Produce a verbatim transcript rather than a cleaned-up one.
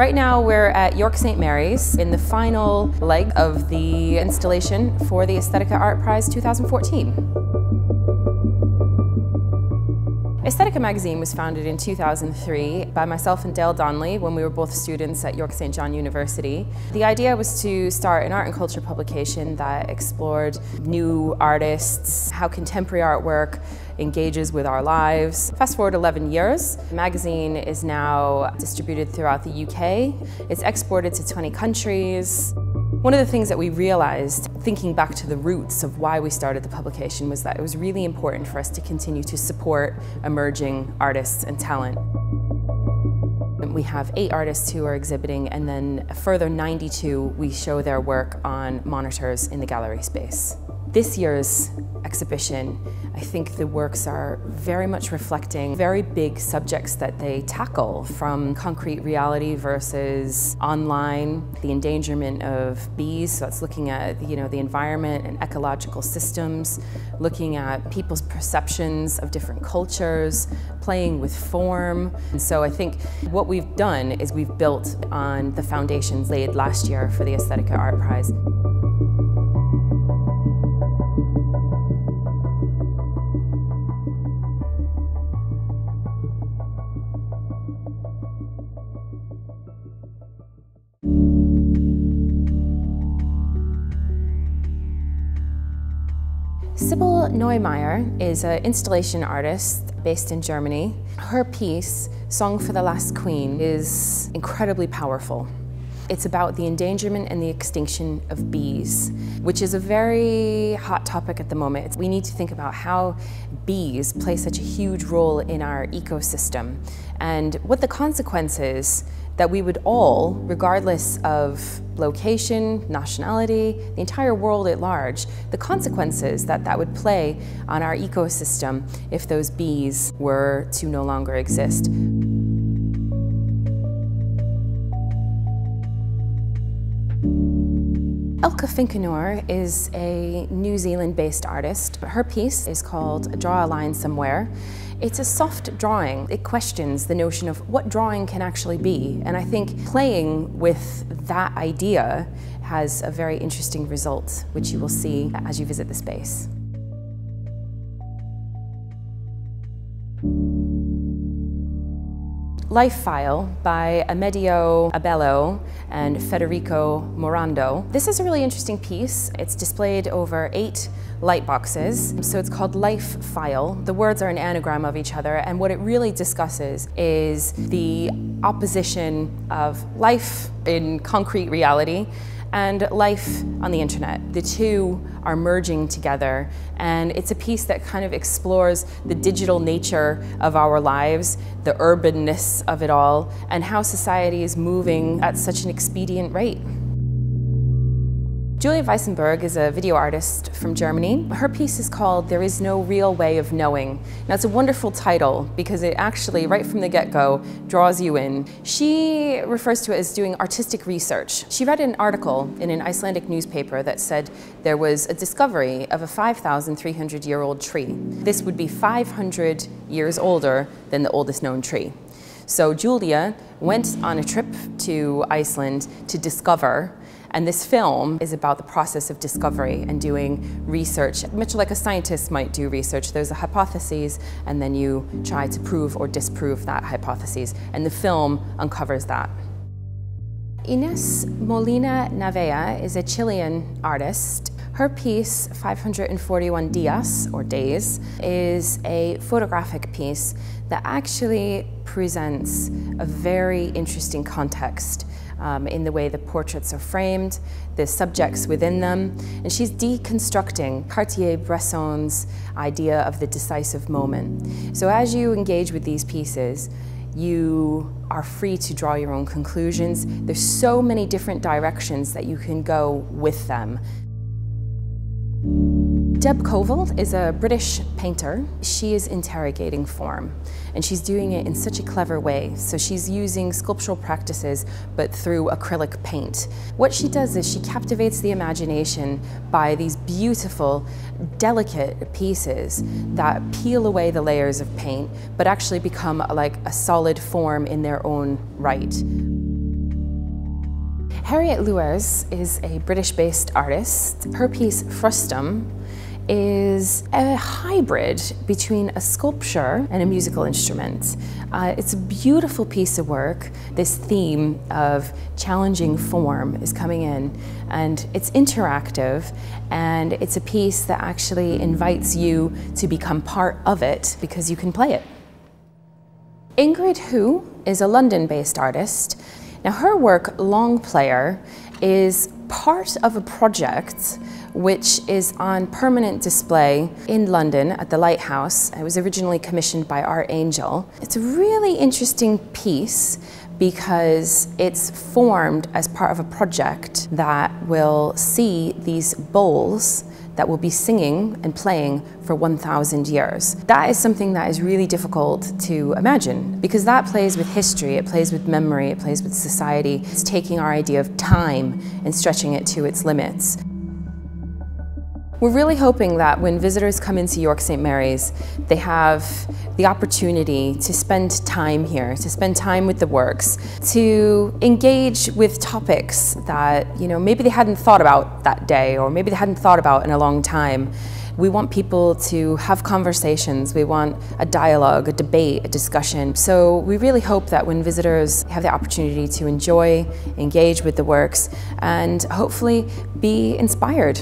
Right now we're at York Saint Mary's in the final leg of the installation for the Aesthetica Art Prize two thousand fourteen. Aesthetica Magazine was founded in two thousand three by myself and Dale Donnelly when we were both students at York Saint John University. The idea was to start an art and culture publication that explored new artists, how contemporary artwork engages with our lives. Fast forward eleven years, the magazine is now distributed throughout the U K. It's exported to twenty countries. One of the things that we realized, thinking back to the roots of why we started the publication, was that it was really important for us to continue to support emerging artists and talent. We have eight artists who are exhibiting, and then a further ninety-two we show their work on monitors in the gallery space. This year's exhibition, I think the works are very much reflecting very big subjects that they tackle, from concrete reality versus online, the endangerment of bees, so that's looking at, you know, the environment and ecological systems, looking at people's perceptions of different cultures, playing with form. And so I think what we've done is we've built on the foundations laid last year for the Aesthetica Art Prize. Sybille Neumeyer is an installation artist based in Germany. Her piece, Song for the Last Queen, is incredibly powerful. It's about the endangerment and the extinction of bees, which is a very hot topic at the moment. We need to think about how bees play such a huge role in our ecosystem and what the consequences that we would all, regardless of location, nationality, the entire world at large, the consequences that that would play on our ecosystem if those bees were to no longer exist. Elke Finkenauer is a New Zealand-based artist. Her piece is called Draw a Line Somewhere. It's a soft drawing. It questions the notion of what drawing can actually be. And I think playing with that idea has a very interesting result, which you will see as you visit the space. Life File by Amedeo Abello and Federico Morando. This is a really interesting piece. It's displayed over eight light boxes. So it's called Life File. The words are an anagram of each other, and what it really discusses is the opposition of life in concrete reality and life on the internet. The two are merging together, and it's a piece that kind of explores the digital nature of our lives, the urbanness of it all, and how society is moving at such an expedient rate. Julia Weissenberg is a video artist from Germany. Her piece is called There is No Real Way of Knowing. Now, it's a wonderful title because it actually, right from the get-go, draws you in. She refers to it as doing artistic research. She read an article in an Icelandic newspaper that said there was a discovery of a five thousand three hundred year old tree. This would be five hundred years older than the oldest known tree. So Julia went on a trip to Iceland to discover. And this film is about the process of discovery and doing research. Much like a scientist might do research, there's a hypothesis, and then you try to prove or disprove that hypothesis. And the film uncovers that. Ines Molina Navea is a Chilean artist. Her piece, five hundred forty-one dias, or days, is a photographic piece that actually presents a very interesting context Um, in the way the portraits are framed, the subjects within them. And she's deconstructing Cartier-Bresson's idea of the decisive moment. So as you engage with these pieces, you are free to draw your own conclusions. There's so many different directions that you can go with them. Deb Covell is a British painter. She is interrogating form, and she's doing it in such a clever way. So she's using sculptural practices, but through acrylic paint. What she does is she captivates the imagination by these beautiful, delicate pieces that peel away the layers of paint, but actually become like a solid form in their own right. Harriet Lewars is a British-based artist. Her piece, Frustum, is a hybrid between a sculpture and a musical instrument. Uh, it's a beautiful piece of work. This theme of challenging form is coming in, and it's interactive, and it's a piece that actually invites you to become part of it because you can play it. Ingrid Hu is a London-based artist. Now, her work, Long Player, is part of a project which is on permanent display in London at the Lighthouse. It was originally commissioned by Art Angel. It's a really interesting piece because it's formed as part of a project that will see these bowls that will be singing and playing for one thousand years. That is something that is really difficult to imagine because that plays with history, it plays with memory, it plays with society. It's taking our idea of time and stretching it to its limits. We're really hoping that when visitors come into York Saint Mary's, they have the opportunity to spend time here, to spend time with the works, to engage with topics that, you know, maybe they hadn't thought about that day, or maybe they hadn't thought about in a long time. We want people to have conversations, we want a dialogue, a debate, a discussion. So we really hope that when visitors have the opportunity to enjoy, engage with the works, and hopefully be inspired.